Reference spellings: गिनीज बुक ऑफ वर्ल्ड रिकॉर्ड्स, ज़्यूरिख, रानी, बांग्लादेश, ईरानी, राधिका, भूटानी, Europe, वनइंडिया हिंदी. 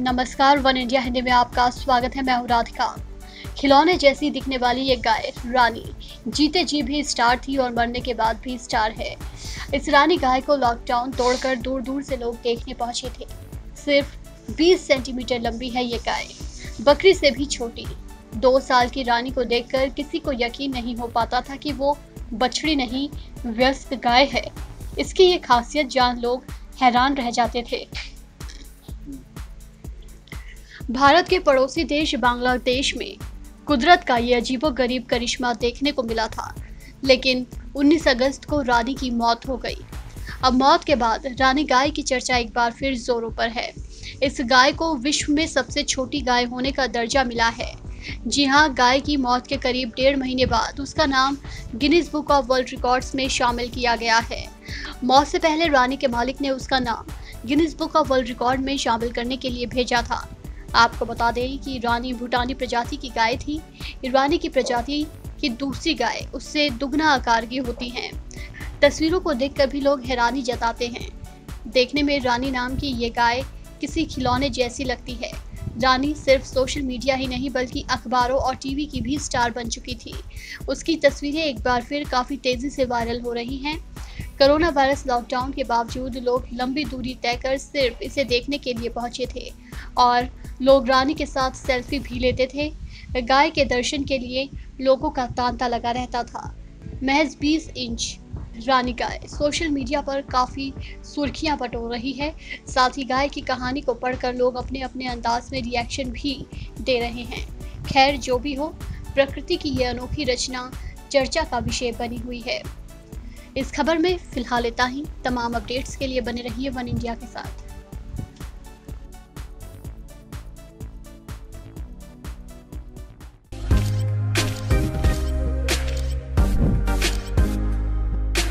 नमस्कार, one India Hindi में आपका स्वागत है। मैं हूँ राधिका। खिलौने जैसी दिखने वाली ये गाय रानी जीते जी भी स्टार थी और मरने के बाद भी स्टार है। इस रानी गाय को लॉकडाउन तोड़कर दूर दूर से लोग देखने पहुंचे थे। सिर्फ 20 सेंटीमीटर लंबी है ये गाय, बकरी से भी छोटी। 2 साल की रानी को देखकर किसी को यकीन नहीं हो पाता था कि वो बछड़ी नहीं वयस्क गाय है। इसकी ये खासियत जान लोग हैरान रह जाते थे। भारत के पड़ोसी देश बांग्लादेश में कुदरत का ये अजीबोगरीब करिश्मा देखने को मिला था, लेकिन 19 अगस्त को रानी की मौत हो गई। अब मौत के बाद रानी गाय की चर्चा एक बार फिर जोरों पर है। इस गाय को विश्व में सबसे छोटी गाय होने का दर्जा मिला है। जी हाँ, गाय की मौत के करीब 1.5 महीने बाद उसका नाम गिनीज बुक ऑफ वर्ल्ड रिकॉर्ड्स में शामिल किया गया है। मौत से पहले रानी के मालिक ने उसका नाम Guinness book of world record में शामिल करने के लिए भेजा था। आपको बता दें कि ईरानी भूटानी प्रजाति की गाय थी। ईरानी की प्रजाति की दूसरी गाय उससे दुगना आकार की होती हैं। तस्वीरों को देखकर भी लोग हैरानी जताते हैं। देखने में रानी नाम की ये गाय किसी खिलौने जैसी लगती है। रानी सिर्फ सोशल मीडिया ही नहीं बल्कि अखबारों और टीवी की भी स्टार बन चुकी थी। उसकी तस्वीरें एक बार फिर काफ़ी तेज़ी से वायरल हो रही हैं। कोरोना वायरस लॉकडाउन के बावजूद लोग लंबी दूरी तय कर सिर्फ इसे देखने के लिए पहुंचे थे और लोग रानी के साथ सेल्फी भी लेते थे। गाय के दर्शन के लिए लोगों का तांता लगा रहता था। महज 20 इंच रानी गाय सोशल मीडिया पर काफ़ी सुर्खियां बटोर रही है। साथ ही गाय की कहानी को पढ़कर लोग अपने अपने अंदाज में रिएक्शन भी दे रहे हैं। खैर, जो भी हो, प्रकृति की ये अनोखी रचना चर्चा का विषय बनी हुई है। इस खबर में फिलहाल इतना ही। तमाम अपडेट्स के लिए बने रहिए वन इंडिया के साथ।